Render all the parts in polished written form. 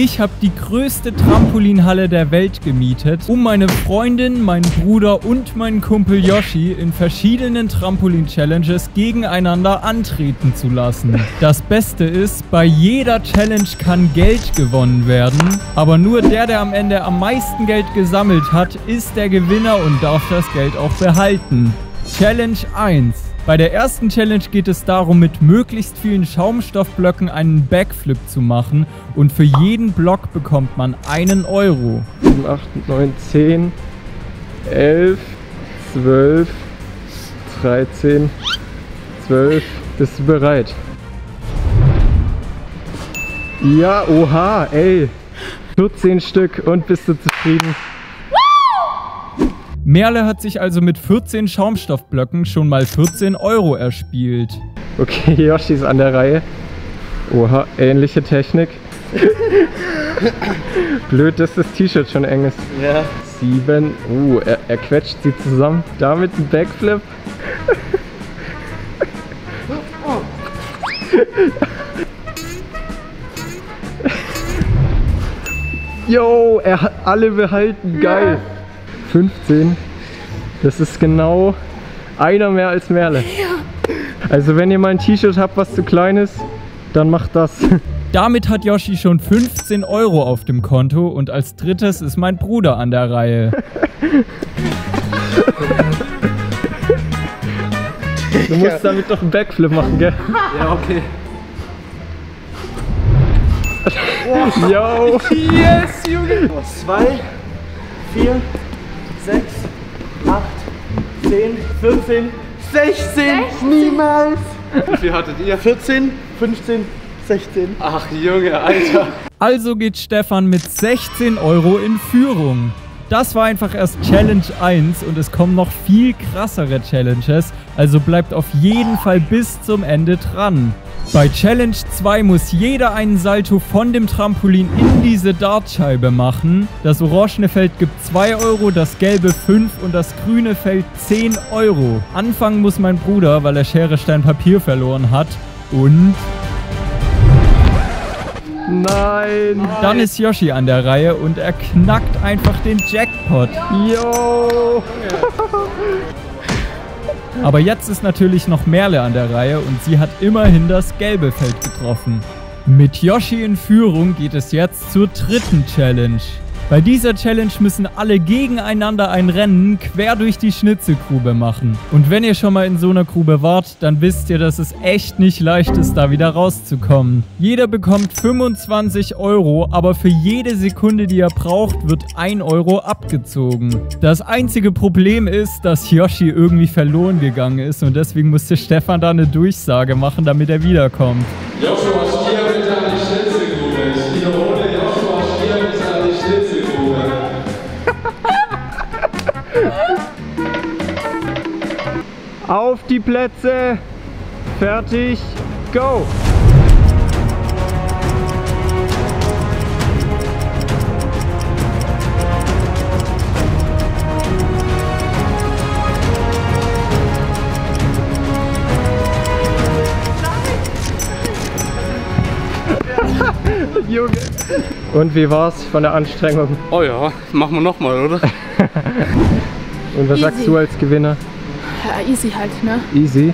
Ich habe die größte Trampolinhalle der Welt gemietet, um meine Freundin, meinen Bruder und meinen Kumpel Yoshi in verschiedenen Trampolin-Challenges gegeneinander antreten zu lassen. Das Beste ist, bei jeder Challenge kann Geld gewonnen werden, aber nur der am Ende am meisten Geld gesammelt hat, ist der Gewinner und darf das Geld auch behalten. Challenge 1. Bei der ersten Challenge geht es darum, mit möglichst vielen Schaumstoffblöcken einen Backflip zu machen und für jeden Block bekommt man einen €. 7, 8, 9, 10, 11, 12, 13, 12. Bist du bereit? Ja, oha, ey. 14 Stück und bist du zufrieden? Merle hat sich also mit 14 Schaumstoffblöcken schon mal 14 € erspielt. Okay, Yoshi ist an der Reihe. Oha, ähnliche Technik. Blöd, dass das T-Shirt schon eng ist. Ja. 7. Er quetscht sie zusammen. Damit ein Backflip. Yo, er hat alle behalten. Geil. Ja. 15. Das ist genau einer mehr als Merle. Ja. Also wenn ihr mal ein T-Shirt habt, was zu klein ist, dann macht das. Damit hat Yoshi schon 15 € auf dem Konto und als drittes ist mein Bruder an der Reihe. Du musst damit doch einen Backflip machen, gell? Ja, okay. Yo! Yes, Junge! 2, 4... 6, 8, 10, 14, 16, niemals! Wie viel hattet ihr? 14, 15, 16. Ach Junge, Alter! Also geht Stefan mit 16 € in Führung. Das war einfach erst Challenge 1 und es kommen noch viel krassere Challenges, also bleibt auf jeden Fall bis zum Ende dran. Bei Challenge 2 muss jeder einen Salto von dem Trampolin in diese Dartscheibe machen. Das orangene Feld gibt 2 €, das gelbe 5 und das grüne Feld 10 €. Anfangen muss mein Bruder, weil er Schere, Stein, Papier verloren hat und... Nein! Dann ist Yoshi an der Reihe und er knackt einfach den Jackpot. Yo! Aber jetzt ist natürlich noch Merle an der Reihe und sie hat immerhin das gelbe Feld getroffen. Mit Yoshi in Führung geht es jetzt zur dritten Challenge. Bei dieser Challenge müssen alle gegeneinander ein Rennen quer durch die Schnitzelgrube machen. Und wenn ihr schon mal in so einer Grube wart, dann wisst ihr, dass es echt nicht leicht ist, da wieder rauszukommen. Jeder bekommt 25 €, aber für jede Sekunde, die er braucht, wird 1 € abgezogen. Das einzige Problem ist, dass Yoshi irgendwie verloren gegangen ist und deswegen musste Stefan da eine Durchsage machen, damit er wiederkommt. Yoshi, was hier bitte an die Schnitzelgrube? Ich wiederhole. Auf die Plätze, fertig, go! Junge. Und wie war's von der Anstrengung? Oh ja, machen wir nochmal, oder? Und was sagst du als Gewinner? Ja, easy halt, ne? Easy?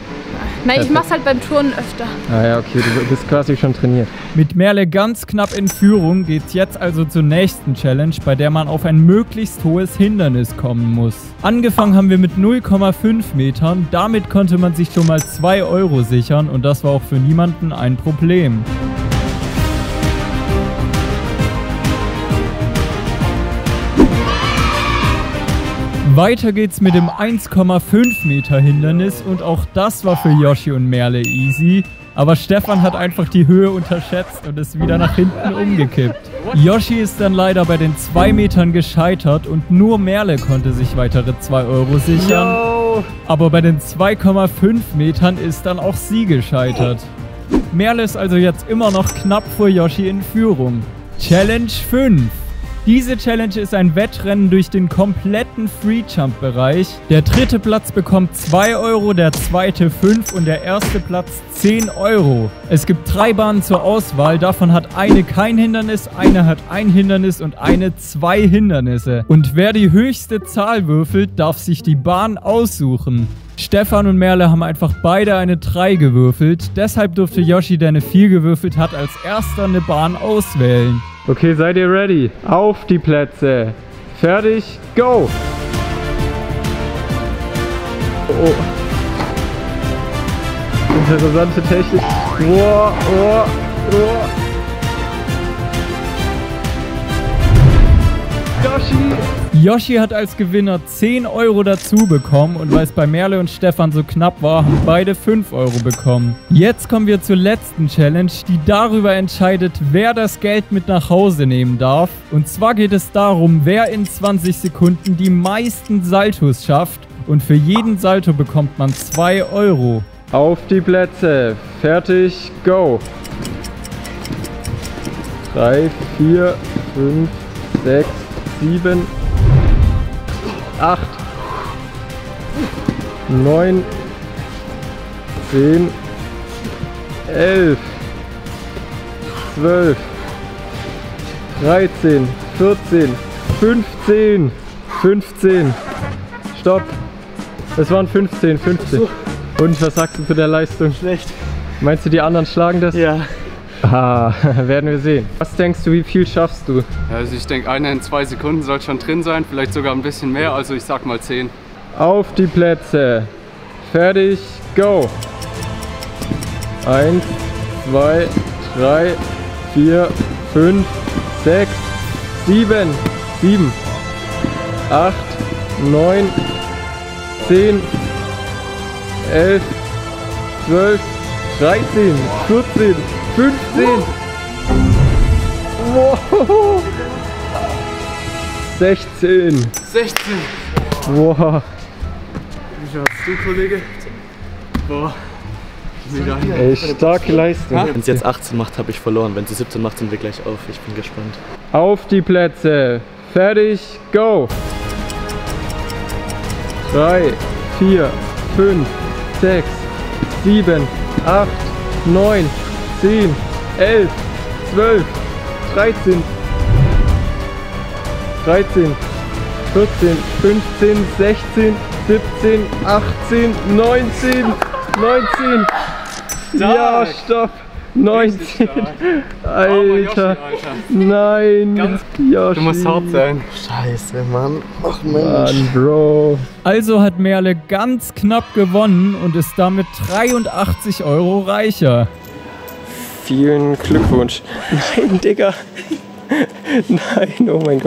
Nein, ich mach's halt beim Touren öfter. Ah ja, okay, du bist quasi schon trainiert. Mit Merle ganz knapp in Führung geht's jetzt also zur nächsten Challenge, bei der man auf ein möglichst hohes Hindernis kommen muss. Angefangen haben wir mit 0,5 Metern, damit konnte man sich schon mal 2 € sichern und das war auch für niemanden ein Problem. Weiter geht's mit dem 1,5 Meter Hindernis und auch das war für Yoshi und Merle easy. Aber Stefan hat einfach die Höhe unterschätzt und ist wieder nach hinten umgekippt. Yoshi ist dann leider bei den 2 Metern gescheitert und nur Merle konnte sich weitere 2 € sichern. Aber bei den 2,5 Metern ist dann auch sie gescheitert. Merle ist also jetzt immer noch knapp vor Yoshi in Führung. Challenge 5. Diese Challenge ist ein Wettrennen durch den kompletten dritten Free-Jump-Bereich. Der dritte Platz bekommt 2 Euro, der zweite 5 und der erste Platz 10 Euro. Es gibt 3 Bahnen zur Auswahl, davon hat eine kein Hindernis, eine hat ein Hindernis und eine 2 Hindernisse. Und wer die höchste Zahl würfelt, darf sich die Bahn aussuchen. Stefan und Merle haben einfach beide eine 3 gewürfelt, deshalb durfte Yoshi, der eine 4 gewürfelt hat, als erster eine Bahn auswählen. Okay, seid ihr ready? Auf die Plätze! Fertig, go! Oh. Interessante Technik. Oh, oh, oh. Yoshi! Yoshi hat als Gewinner 10 Euro dazu bekommen und weil es bei Merle und Stefan so knapp war, haben beide 5 Euro bekommen. Jetzt kommen wir zur letzten Challenge, die darüber entscheidet, wer das Geld mit nach Hause nehmen darf. Und zwar geht es darum, wer in 20 Sekunden die meisten Saltos schafft und für jeden Salto bekommt man 2 Euro. Auf die Plätze, fertig, go! 3, 4, 5, 6, 7, 8, 9, 10, 11, 12, 13, 14, 15, 15, stopp, es waren 15, 15. Und was sagst du zu der Leistung? Schlecht. Meinst du, die anderen schlagen das? Ja. Ah, werden wir sehen. Was denkst du, wie viel schaffst du? Also ich denke, einer in 2 Sekunden soll schon drin sein, vielleicht sogar ein bisschen mehr, also ich sag mal 10. Auf die Plätze. Fertig, go! 1, 2, 3, 4, 5, 6, 7, 7, 8, 9, 10, 11, 12, 13, 14, 15, wow. 16. Wow. Wie schaffst du, Kollege? Boah. Ey, starke Leistung. Wenn es jetzt 18 macht, habe ich verloren. Wenn sie 17 macht, sind wir gleich auf. Ich bin gespannt. Auf die Plätze. Fertig, go. 3, 4, 5, 6, 7, 8, 9. 10, 11, 12, 13, 14, 15, 16, 17, 18, 19, stark. Ja, stopp, 19, Alter, nein, ganz Yoshi. Du musst hart sein. Scheiße, Mann, ach Mensch. Mann, Bro. Also hat Merle ganz knapp gewonnen und ist damit 83 Euro reicher. Vielen Glückwunsch. Nein, Digga. Nein, oh mein Gott.